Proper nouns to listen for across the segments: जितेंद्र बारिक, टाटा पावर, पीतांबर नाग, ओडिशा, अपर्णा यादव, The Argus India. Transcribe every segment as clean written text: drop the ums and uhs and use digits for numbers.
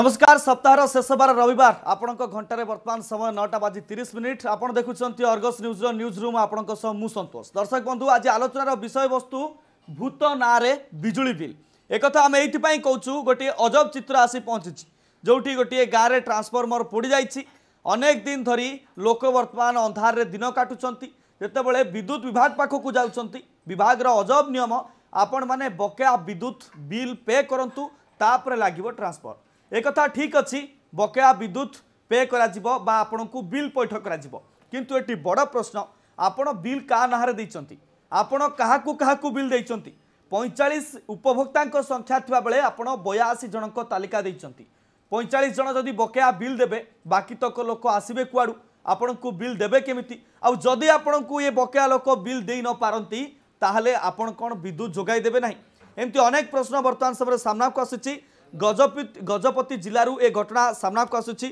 नमस्कार। सप्ताह शेष बार रविवार आपण घंटे वर्तमान समय 9:30 आपण देखुंत अर्गस न्यूज न्यूज रूम। आपण संतोष दर्शक बंधु, आज आलोचनार विषय वस्तु भूत ना बिजुली बिल। एक आम यही कहूँ गोटे अजब चित्र आसी पहुँची जोटी गोटे गाँव में ट्रांसफर्मर पोड़ जाइए। अनेक दिन धरी लोक वर्तमान अंधार दिन काटुंट जितेबाला विद्युत विभाग पाखक जाऊँच। विभाग अजब नियम आपण मैंने बकेया विद्युत बिल पे करूँ तापर लगे ट्रांसफर। एक कथा ठीक अच्छी बकेया विद्युत पे करणु बिल पैठ कर बड़ प्रश्न आपण बिल क्या नाँरे देइचंती, आपण क्या बिल देइचंती। 45 उपभोक्ता संख्या थिबा बेले आपण 82 जनक तालिका देइचंती। 45 जन जदि बकेया बिल देबे बाकी तक लोक आसबे कुआडू आपंक बिल देबे केमिति। आउ जदि आपंक ये बकेया लोक बिल देइ न पारंती ताहले आपण कोन विद्युत जोगाई देबे नाही। एमती अनेक प्रश्न वर्तमान समय सामना को आसिछि। गजपति जिलू ए घटना सामना को आसूची।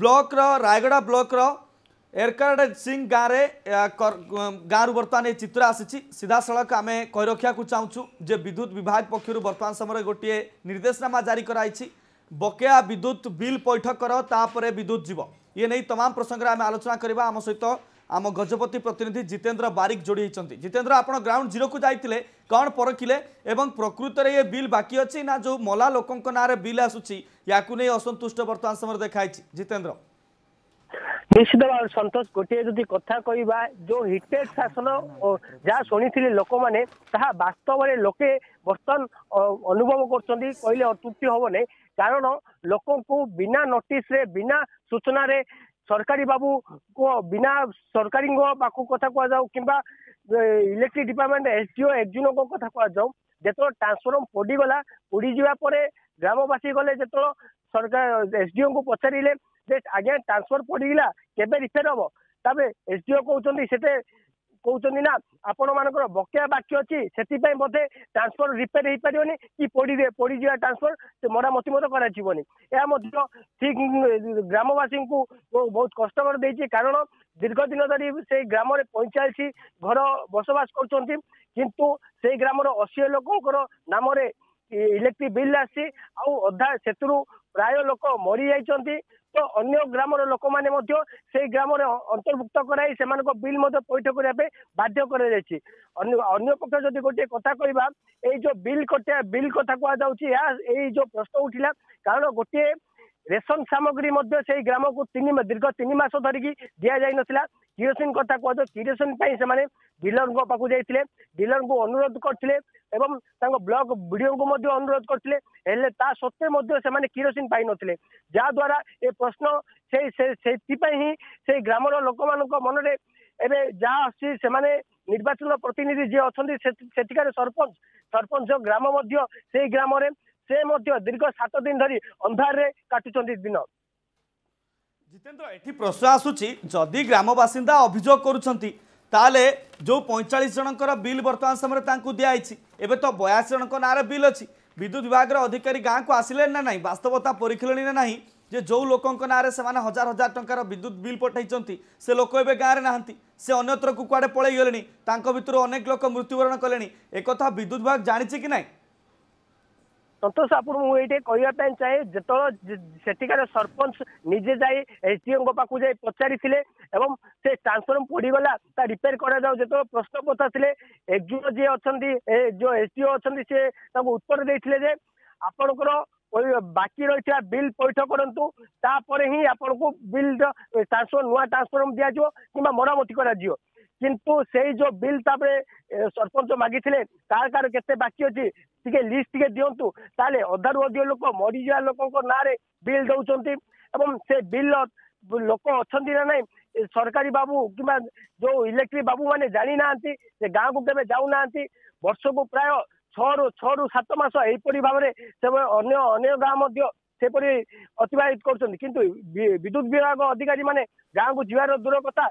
ब्लॉक रायगड़ा ब्लॉक एरकार सिंह गाँव बर्तमान ये चित्र आसी। सीधा सड़क आम कही रखा चाहूँ जे विद्युत विभाग पक्षर वर्तमान समय गोटे निर्देशनामा जारी कराई। बकेया विद्युत बिल पैठ कर तापर विद्युत जीव। ये नहीं तमाम प्रसंग में आम आलोचना करवा। आम सहित आम गजपति प्रतिनिधि जितेंद्र बारिक जोड़ी होती। जितेंद्र, आप ग्राउंड जीरो को जाते कौन परखिले एवं प्रकृत रे ये बिल बाकी अच्छी ना जो मला लोकों को नारे बिल आसूची या को नहीं असंतुष्ट वर्तमान समय देखाई। जितेंद्र, निश्चित भाव सतोष गोटे जदि कथा कहवा जो हिटेड शासन जहाँ शुणी लोक मैंने वास्तव में लोके बर्तन अनुभव कर अतृप्ति हम ना कारण लोक बिना नोटिस रे बिना सूचना रे सरकारी बाबू को बिना सरकारी पाक कथा कहुँ कि इलेक्ट्रिक डिपार्टमेंट एसडीओ एक्जुनो कथा कहुँ जो ट्रांसफर्म पोड़गला पोड़ ग्रामवासी गले जो सरकार एसडीओ को पचारे आज्ञा ट्रांसफर पोड़गला केबे रिपेयर हम तबे एसडीओ कहते से कहते ना आपण मानकर बकेया बाकी अच्छी से बोधे ट्रांसफर रिपेयर हो पारे कि पोड़ीजा ट्रांसफर से मरामती मत कर ठीक ग्रामवासी को बहुत कष्टर देती कारण दीर्घ दिन धरी से ग्राम में 45 घर बसवास करूँ से ग्राम 80 लोकों नाम इलेक्ट्रिक बिल आसी आधा से प्राय लोक मरी जाइंट तो अन्य ग्राम लोक मैंने से ग्राम अंतर्भुक्त कराई से बिल पैठ करने बाध्य पक्ष जब गोटे कथा कहवा जो बिल कथा कह जो प्रश्न उठिला कारण गोटे रेशन सामग्री से ग्राम को दीर्घ 3 मास धरिकी दि जा ना किरोसिन कथा कह किरोसिन से डीलर पाक जाते डीलर को अनुरोध करते एवं ब्लॉक बीडीओ को अनुरोध करते सत्वे से किरोसिन पाई नथिले जहाद्वारा ये प्रश्न से ग्राम लोक मान मन में एवं जहाँ अच्छी से निर्वाचन प्रतिनिधि जी अच्छा सेठिकार सरपंच ग्राम से ग्राम से दीर्घ 7 दिन धरी अंधार रे काटुचंती दिन। जितेंद्र, एठी प्रश्न आसुची जदि ग्राम बासिंदा अभियोग करूछंती ताले जो 45 जनकर बिल वर्तमान समय तांकु दिया आइछि एबे तो 82 जनक नारे बिल अछि। विद्युत विभाग अधिकारी गाँ को आसिले ना नहीं वास्तवता परीक्षण ना नहीं जे जो लोकों नारे से हजार हजार टंकार विद्युत बिल पठाई से लोक ए गाँव में ना से अन्यत्र कुआडे पळेइ गेलेनी तांको भितर अनेक लोक मृत्युवरण कलेनी। एक कथा विद्युत विभाग जानिछि कि नहीं? संतोष, आप कहवाप चाहे जो सेठिकार सरपंच निजे जाए एसडीओ पाक जा पचारि एवं से ट्रांसफर्म पोड़गला रिपेयर करो प्रश्न पचारे एक्जुओ जी अच्छा जो एसडीओ अच्छा सी उत्तर देते आपणकर बाकी रही बिल पैठ करूँ तापर ही आपन को बिल ट्रांसफर नुआ ट्रांसफर्म दि जाओ कि मरामती कर किंतु से जो बिल सरपंच मागिथिले कार केते बाकी अछि टिके लिस्ट टिके दियंतु ताले अधारू अधिक लोक मरीजा लोक ना बिल दौरान एवं से बिल लोक अच्छा ना ना सरकारी बाबू किबा जो इलेक्ट्रिक बाबू माने जानी ना से गाँव को केबे जाऊ ना वर्ष को प्राय 6 रु 7 मास एहिपरि भाव में अन्य गाँव सेपरी अतिवाहित करछन किंतु विद्युत विभाग अधिकारी माने गाँव को जीवार दूर कथा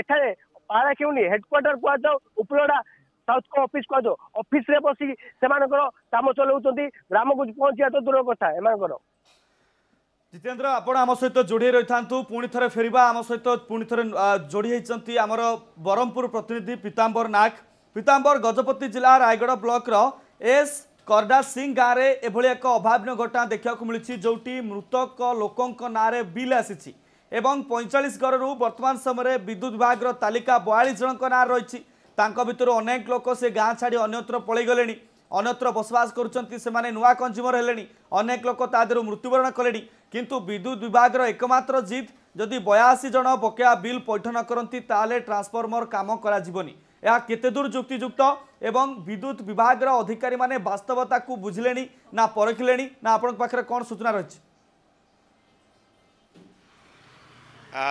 एठारे पारा क्यों हेडक्वार्टर कह उपलड़ा साउथ को ऑफिस कह ऑफिस रे बस काम चलाऊँच ग्राम को पहुँचा तो दूर कथा एम। जितेंद्र, आपण आम सहित जोड़ी रही था पुणी थे फेरवा आम सहित पुणी थे जोड़ी होती आमर ब्रह्मपुर प्रतिनिधि पीतांबर नाग। पीतांबर, गजपति जिला रायगढ़ ब्लॉक एस करडा सिंह गाँव में एभली एक अभावन घटना देखा मिली जोटी मृतक लोकों ना बिल आसी एवं 45 घर रु वर्तमान समय विद्युत विभाग तालिका 42 जन ना रही भर अनेक लोक से गाँ छाड़ी अन्यत्र पलैगले अन्यत्र बसवास करुँच नुआ कंज्यूमर है अनेक लोक तादेह मृत्युवरण कले किंतु विद्युत विभाग एकमात्र जिद जदि 82 जन बकेया बिल पैठ न करती ट्रांसफर्मर काम कराजिबनी या केते दूर जुक्तियुक्त एवं विद्युत विभाग अधिकारी माने वास्तवता को बुझले ना परखिले ना आपन पाखरे कोन सूचना रही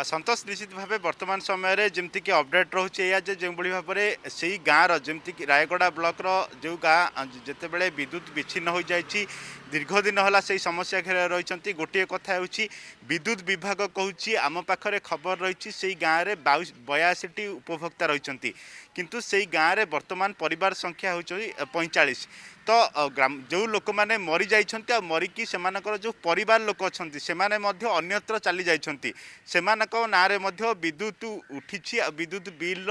संतोष निश्चित भावे वर्तमान समय जमती कि अपडेट रोचे या जो भाव में से ही गाँव जमती कि रायगड़ा ब्लॉक रो जो गाँ जिते बड़े विद्युत विच्छिन्न हो जाए दीर्घ दिन होला से समस्या घेरा रही गोटे कथा हो विद्युत विभाग कहूँ आम पाखे खबर रही से गाँव में 82 उपभोक्ता रही किंतु से गाँव में वर्तमान परिवार संख्या हो 45 तो ग्राम जो लोक मैंने मरी जा मरिकी से जो परिवार लोक अच्छा से अन्यत्र चली जाती से नारे विद्युत उठी विद्युत बिल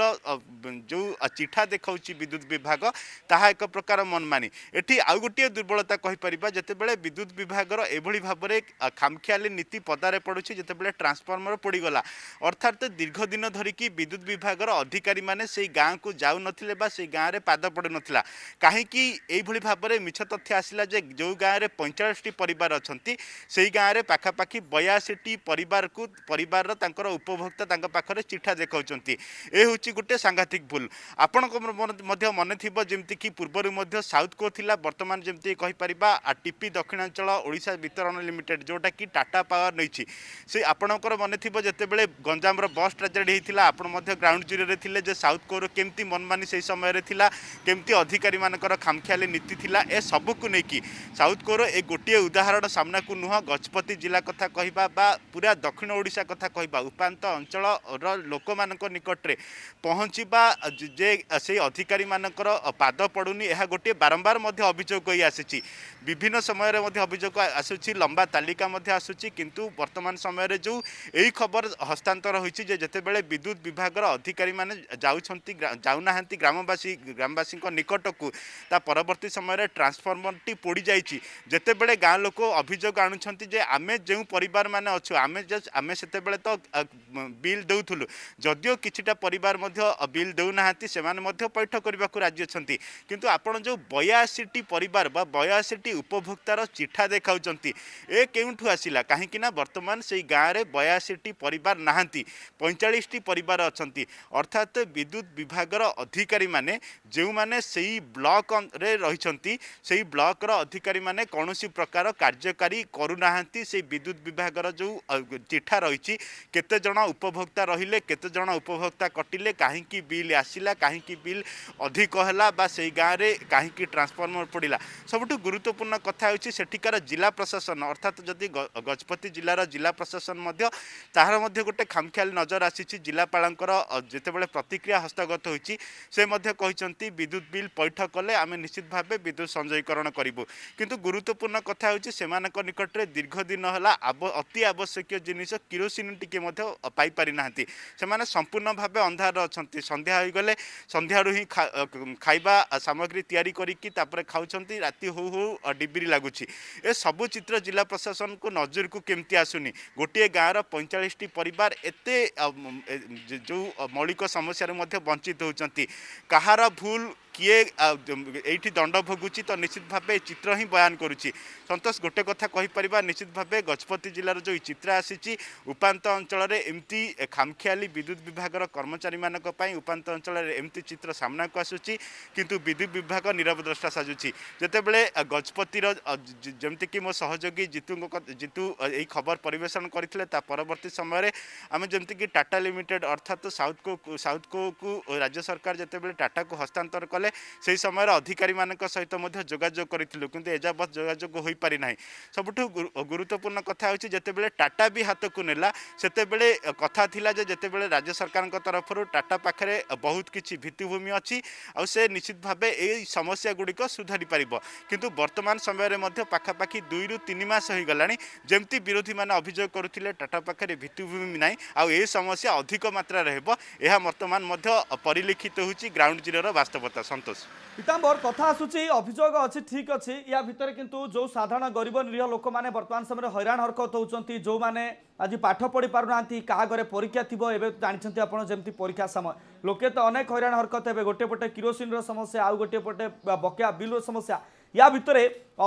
जो चिठा देखा विद्युत विभाग ताहा एक प्रकार मनमानी एटी आउ गोटे दुर्बलता कहीपर जितेबाला विद्युत विभाग एभली भाव में खामखियाली नीति पदारे पड़ुछि जितेबाला ट्रांसफर्मर पड़गला अर्थात दीर्घ दिन धरिकी विद्युत विभाग अधिकारी मैंने से गाँव को जाऊ नथिले गाँव में पाद पड़ ना कहीं ये भाव में मिछ तथ्य आसला जो गाँव में 45 परिवार अच्छी से गाँव में पाखापाखी 82 परिवार को परिवार उपभोक्ता पाखे चिठा देखा ये हूँ गोटे सांघातिक भूल आपण मन थी जमती कि पूर्वर साउथ को थिला बर्तमान जमती कहीपर टीपी दक्षिणांचल ओडिशा वितरण लिमिटेड जोटा कि टाटा पावर नहीं से आपणकर मन थी जितेबाला गंजाम बस ट्रेजेडी होता आपड़ ग्राउंड जीरो थे साउथ कोर केमती मनमानी से समय केमती अधिकारी मान खामखियाली नीति थिला ए सब को लेकिन साउथ कोर ए गोटे उदाहरण सामना को नुह गजपति जिला कथा कहबा बा पूरा दक्षिण ओडिशा कथा कहबा उपांत अंचल लोक मान निकट रे पहुँचवा जे से अधिकारी मानकर पाद पड़ुनी यह गोटे बारंबार अभियोग हो आसी विभिन्न समय अभियोग आसू लंबा तालिका आसूची किंतु वर्तमान समय जो यही खबर हस्तांतर होती जितेबाला विद्युत विभाग अधिकारी माने जाऊना ग्रामवासी निकट को परवर्ती समय ट्रांसफर्मर टी पोड़ जाइए जितेबाला गाँव लोक अभियोग आणुंट आमे जो परिवार माने अच्छु आमे जस्ट आमे से तो बिल देउथुलु जदियो किछिटा परिवार बिल देउना से पैठ करने को राजी अच्छा किंतु आपण जो 82 परिवार बा 82 उपभोक्तार चिठा देखा ए केउठू आसिला कहीं वर्तमान से गाँव में 82 परिवार नाहंती 45 परिवार अच्छा अर्थात विद्युत विभाग अधिकारी माने जो माने सही ब्लॉक रे से ब्लॉक रा अधिकारी माने कौन सी प्रकार कार्यकारी करूना से विद्युत विभाग जो चिठा रही केते जण उपभोक्ता रहिले केते जण उपभोक्ता कटिले कहीं बिल आसिला कहीं बिल अधिक हैला बा से गाँव में कहीं ट्रांसफर्मर पड़िला सबुठु गुरुत्वपूर्ण कथा होछि सेठिकार जिला प्रशासन अर्थात जदि गजपति जिलार जिला प्रशासन ताहार मध्य गोटे खामखियाल नजर आसीछि जिलापालंकर जेतेबेले प्रतिक्रिया हस्तगत होछि से मध्य कहिसंती विद्युत बिल पैठ कले आमे निश्चित भावे विद्युत संजयीकरण करूँ किंतु गुरुत्वपूर्ण कथा हो निकट में दीर्घ दिन है अति आवश्यक जिनिष किरोसिन टिके पाइपारी नाहंती से संपूर्ण भाव अंधार अच्छा संध्या हो गले संध्यारू ही खाइबा सामग्री तैयारी करिकि तापर खाउछंती राति हो डिबिरी लागुछि ए सबु चित्र जिला प्रशासन को नजर को केमती आसुनी गोटे गाँव 45 परिवार एते जो मौलिक समस्या वंचित होउछंती कहार भूल किए ये दंड भोगुची तो निश्चित भावे चित्र ही बयान करुच्ची संतोष गोटे कथा कहीपर निश्चित भावे गजपति जिलार जो चित्र आसी उपांत अंचल एमती खामखियाली विद्युत विभाग कर्मचारी मानक उपांत अंचल एमती चित्र सामना को आसूची किंतु विद्युत विभाग नीरव द्रष्टा साजुची जितेबाला गजपतिर जमती कि मो सहयोगी जीतू ये खबर परेषण करते परवर्त समय आम जमती कि टाटा लिमिटेड अर्थात साउथ को राज्य सरकार जितेबाला टाटा को हस्तांतर कले से समय अधिकारी मानक सहित जोगाजोग करूँ कि एजावत जोगाजोग हो पारि ना सबुठु गुरुत्वपूर्ण कथा होछि जेतेबेले टाटा भी हाथ को नेला सेतेबेले कथा थिला जे जेतेबेले राज्य सरकार तरफ टाटा पाखे बहुत किसी भित्तिभूमि अच्छी आ से निश्चित भावे ए समस्या गुड़िक सुधारी पारिबो किंतु वर्तमान समय पाखापाखी 2 ରୁ 3 मास हो गलानी जेमती विरोधी माने अभियोग करुथिले टाटा पाखे भित्तिभूमि ना आ समस्या अधिक मात्रा रहबो एहा वर्तमान परिलक्षित होछि ग्राउंड जीरो वास्तवता। संतोष पीताम्बर कथा आसूची अभियोग अच्छी ठीक अच्छे या भितर किंतु जो साधारण गरीब निरीह लोक मैंने बर्तमान समय हैरान हरकत होती जो मैंने आज पाठ पढ़ी पार ना क्या घर परीक्षा थी जानते आपड़ी परीक्षा समय लोके तो अनेक हैरान हरकत हे गोटे पटे किरोसिन समस्या आउ गोटे पटे बकया बिल समस्या या भितर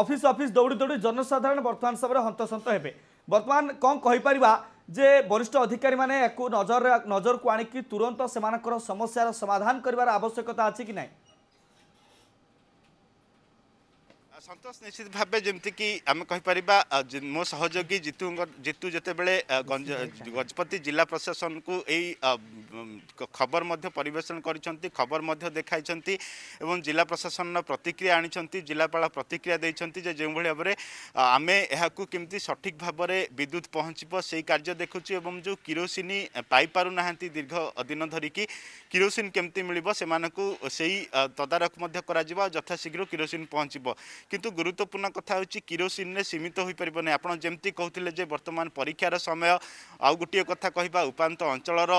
ऑफिस ऑफिस दौड़ी दौड़ी जनसाधारण बर्तमान समय हंतसंत हे बर्तमान कौन कहीपर जे वरिष्ठ अधिकारी मैंने नजर को आने की तुरंत से समस्या समाधान कर आवश्यकता अच्छी कि नहीं संतोष निश्चित भाव जमती कि आम कहीपर मो सहयोगी जीतू जिते बड़े गजपति जिला प्रशासन को यही खबर परेषण करबर देखा एवं जिला प्रशासन प्रतिक्रिया आनी जिलापा प्रतिक्रिया देखते जो भाव में आम यह किमती सठिक भाव में विद्युत पहुँचब से कार्य देखु जो किरोसिन पाईपार ना दीर्घ दिन धरिकी किरोसिन केमती मिल से तदारख यथाशीघ्र किरोसिन पहुँचब किंतु गुरुत्वपूर्ण कथा होची किरोसिन ने सीमित होई परिबने आपण जेमती कहथिले जे वर्तमान परीक्षार समय आउ गोटे कथा कहबा उपांत अंचलर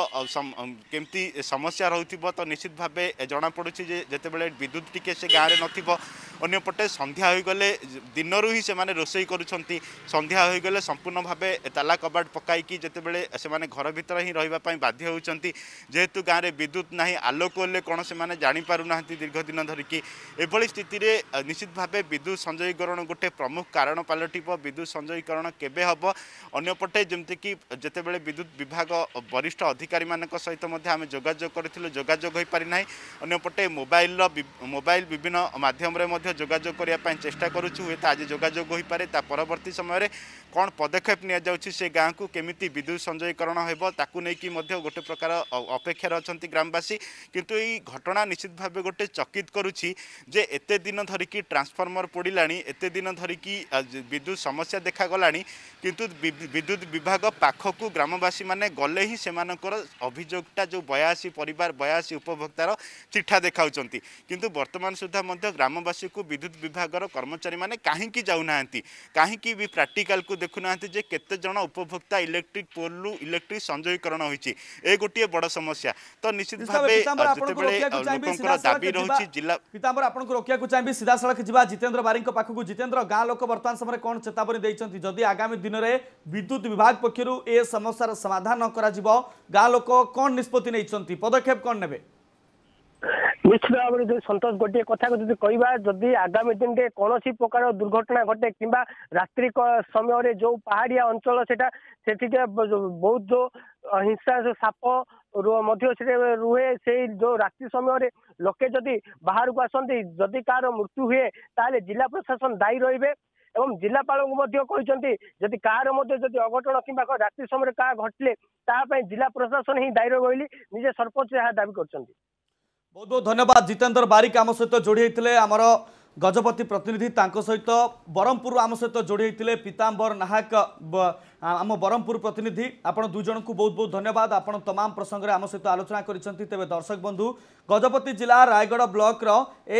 केमती समस्या रहथिबो तो निश्चित भाबे जना पडुची जे जेतेबेले विद्युत टिके से गाँव में नथिबो अन्य पटे संध्या होई गले दिनरू ही से माने रोसई करूछंती संध्या होई गले संपूर्ण भाबे ताला कबाट पकाई कि जेतेबेले से माने घर भीतर ही रहबा पई बाध्य होउछंती जेहेतु गाँव में विद्युत नाही आलोक होले कोन से माने जानि पारु नाहंती दीर्घ दिन धरिकी एभली स्थिति रे निश्चित भाबे विद्युत संजयीकरण गोटे प्रमुख कारण पलट विद्युत संजयीकरण केबे हबो अन्यपटे जमती कि जते बेले विद्युत विभाग वरिष्ठ अधिकारी मानक सहित आम जोगाजोग करथिलु जोगाजोग होई पारि नाही अन्यपटे मोबाइल विभिन्न माध्यम रे मध्य जोगाजोग करिया पय चेष्टा करूछु हे आज जोगाजोग होई पारे ता परवर्ती समय रे कोन पदक्षेप निया जाउछि से गाँ को केमिति विद्युत संजयीकरण हेबो ताकू नै कि मध्य गोटे प्रकार अपेक्षा रहछंती ग्रामवासी किंतु एई घटना निश्चित भाबे गोटे चकित करूछि जे एते दिन धरिकी ट्रांसफर पोड़ाणी एत दिन धरिकी विद्युत समस्या देखा गलानी किंतु विद्युत विभाग पाखक ग्रामवासी माने गले ही से अभियोगटा जो 82 परिवार 82 उपभोक्तार चिठा देखा किंतु वर्तमान सुधा ग्रामवासी को विद्युत विभाग कर्मचारी माने कहीं जाऊना कहीं भी प्राक्टिकाल को देखुना जे केतेजण उपभोक्ता इलेक्ट्रिक पोलू इलेक्ट्रिक संजयीकरण होती ए गोटे बड़ समस्या तो निश्चित भाव जिला सीधा साल जितेन्द्र बारिक पाखक जितेन्द्र गाँ लोक बर्तमान समय कौन चेतावनी देते जदि आगामी दिन में विद्युत विभाग पक्षर ए समस्या समाधान न करा जिवो गाँ लोक कौन निष्पत्ति नहीं पदक्षेप कौन नेबे निश्चित भाव में जो संतोष गोटे कथा जी कहवा जदि आगामी दिन में कौन प्रकार दुर्घटना घटे कि रात्रि समय जो पहाड़िया अंचल से बहुत जो हिंसा जो साप रुहे से जो रात्रि समय लोके जदि बाहर को आसती जदि कार मृत्यु हुए ताले जिला प्रशासन दायी रही एवं जिलापाल जदि कार मध्य अघटन कि रात्रि समय क्या घटले जिला प्रशासन ही दायी रही निजे सरपंच यह दावी कर बहुत बहुत धन्यवाद जितेन्द्र बारिक आम सहित जोड़ी होते आमर गजपति प्रतिनिधि सहित ब्रह्मपुर आम सहित जोड़ी होते पीताम्बर नाहक आम ब्रह्मपुर प्रतिनिधि आपण दुईजण को बहुत बहुत धन्यवाद आपण तमाम प्रसंग में आम सहित आलोचना करते तेज दर्शक बंधु गजपति जिला रायगढ़ ब्लॉक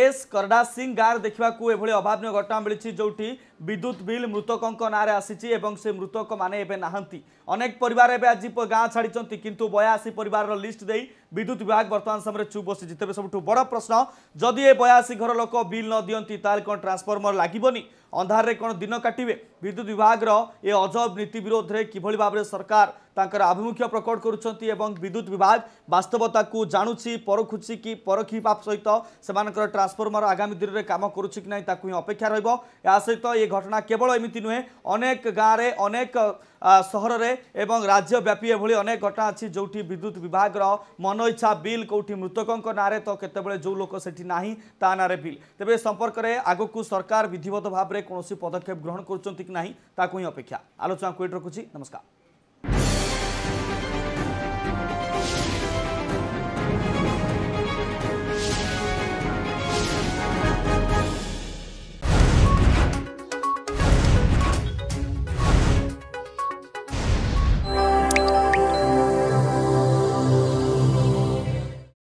एस करडा सिंह गाँव देखा एभली अभावन घटना मिली जोटी विद्युत बिल मृतकों नाँ आसी से मृतक माने नाहंती अनेक परिवार आज गाँ छाड़ी किंतु 82 परिवार लिस्ट दे विद्युत विभाग बर्तमान समय चुप बसी तेज सब बड़ प्रश्न जदि ए 82 घर लोक बिल न दियंती ताल कौन ट्रांसफर्मर लागबनी अंधार रे कौन दिन काटवे विद्युत विभाग ये अजब नीति विरोध रे किभली भाव में सरकार तांकर आभिमुख्य प्रकट करुछंती एवं विद्युत विभाग वास्तवता को जानुछि परखुछि कि परखी पाप सहित सेमानकर ट्रांसफर्मर आगामी दिन में काम करुछि कि नै ताकू ही अपेक्षा रहइबो या सहित ये घटना केवल एमिति नुहे अनेक गाँव में अनेक सहर रे एवं राज्य व्यापी एभली अनेक घटना अछि जोठी विद्युत विभाग मन इच्छा बिल कोठी मृतकों नारे तो केतेबेले जो लोक सेठी नाही ता नारे बिल तेबे संपर्क रे आगकू सरकार विधिवत भाव में कौन पदक्षेप ग्रहण करुछंती कि नाही ताकू ही अपेक्षा आलोचना कोइट रखुछि नमस्कार।